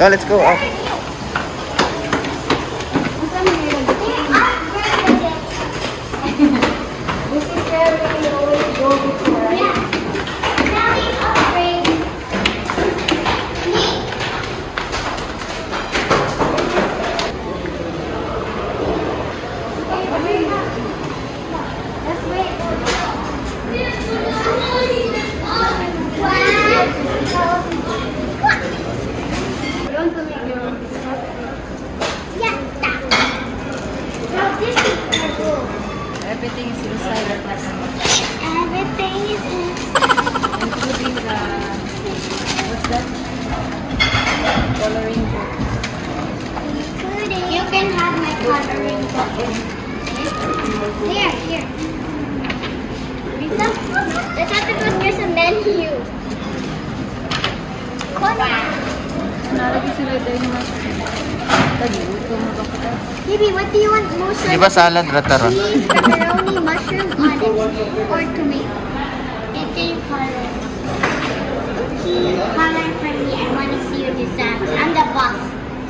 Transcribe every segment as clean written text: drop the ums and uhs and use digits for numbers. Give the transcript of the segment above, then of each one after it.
Oh, let's go up. This is where we always go before, right? Everything is inside the plastic. Everything is inside. Including the... what's that? Coloring book. Including... You can have my coloring book. Here, here. Let's have to put yours and then you. Baby, what do you want most of? Diba salad ratara? Cheese, pepperoni, mushroom, olives, or tomato. And can you color? Okay, color for me. I want to see your designs. I'm the boss.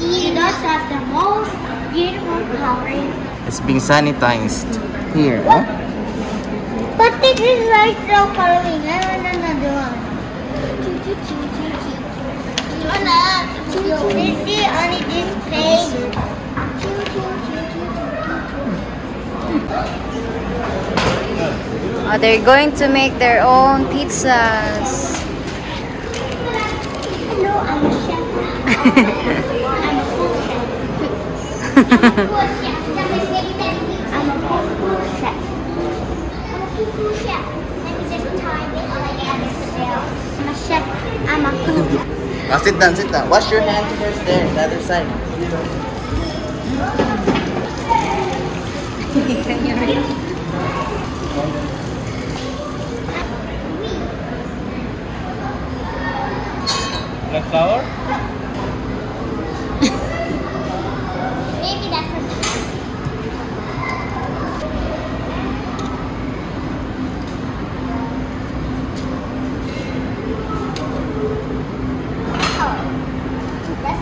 You don't have the most beautiful coloring. It's being sanitized here. Huh? But this is right now coloring. I want another one. You wanna see only this place? Oh, they're going to make their own pizzas. Hello, I'm a chef. I'm a cool chef. I'm a cool chef. I'm a cool chef. Let me just time it all again. I'm a chef. I'm a cool chef. Now sit down, sit down. Wash your hands first there, the other side. Can you read? Black flower? Maybe that's oh, that's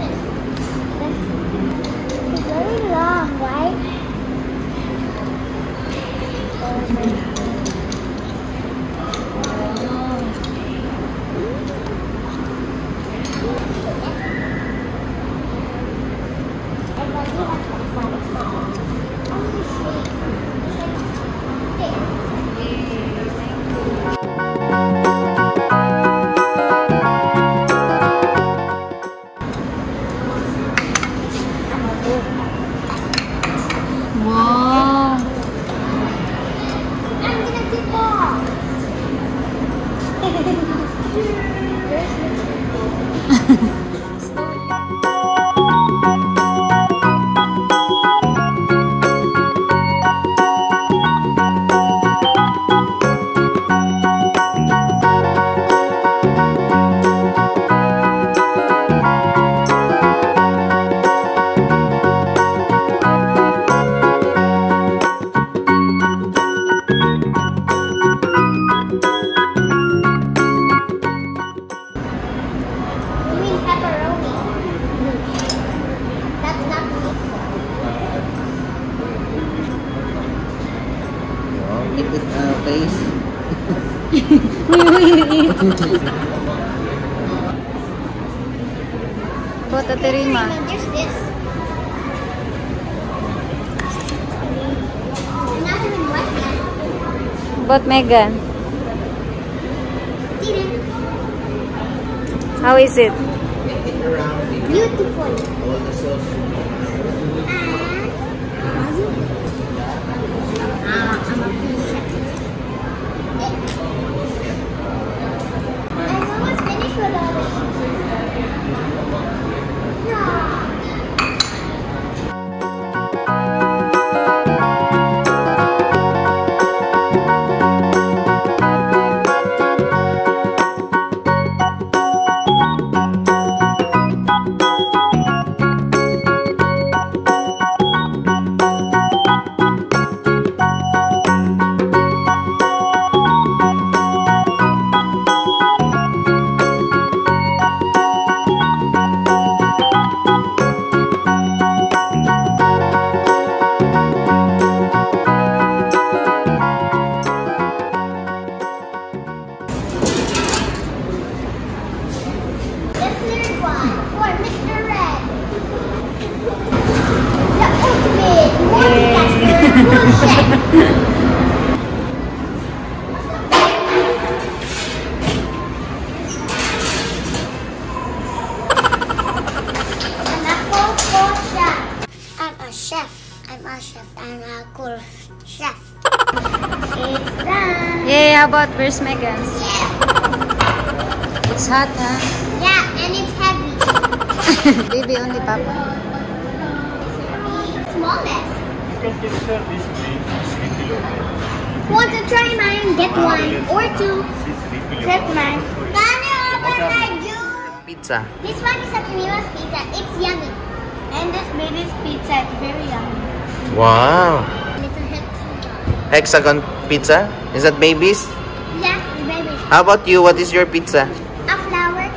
it's very long, right? What a terima. There's this. But Megan, how is it? Beautiful. Where's Megan's? It's hot, huh? Yeah, and it's heavy. Baby only, Papa. Smallest. You can give her this big 3 kg. Want to try mine? Get one or two. Get mine. Can you open my juice? Pizza. This one is a Taniwa's pizza. It's yummy. And this baby's pizza is very yummy. Wow. Hexagon pizza? Is that babies? Yeah, babies. How about you? What is your pizza? A flower.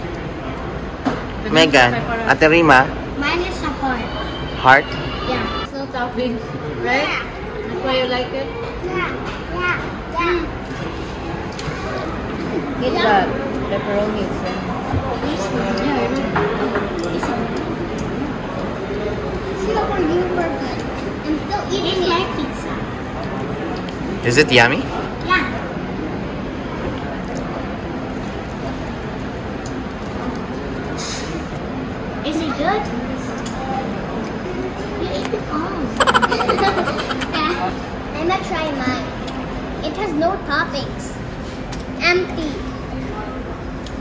Megan, Ate Rima. Mine is a heart. Heart? Yeah. It's no toppings, right? Yeah. That's why you like it? Yeah, yeah, yeah. Get that pepperoni. Yeah, I'm still eating like pizza. Is it yummy? Yeah. Is it good? You ate it all. Yeah. I'm gonna try mine. It has no toppings. Empty.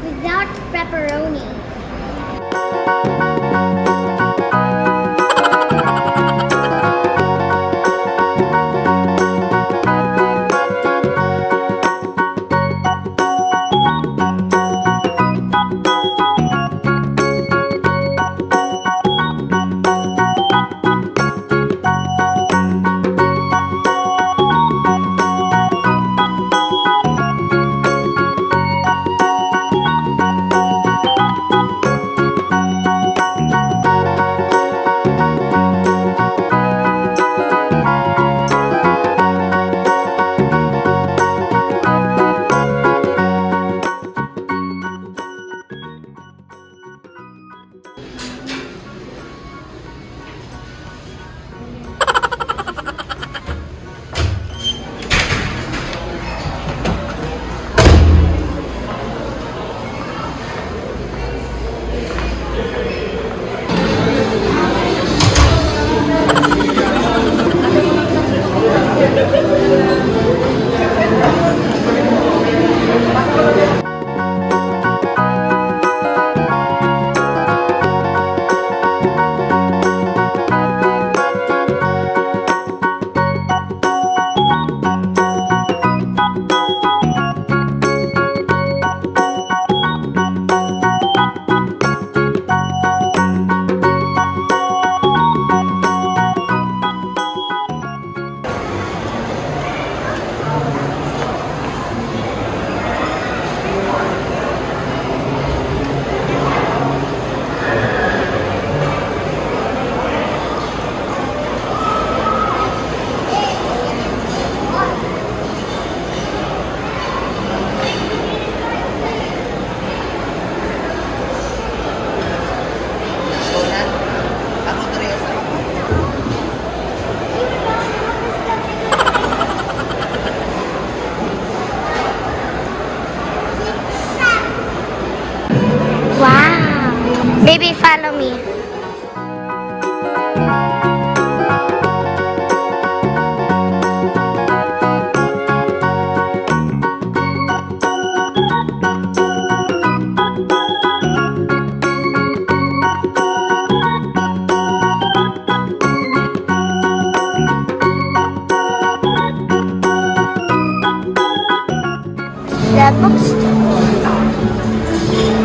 Without pepperoni. Baby, follow me. The bookstore.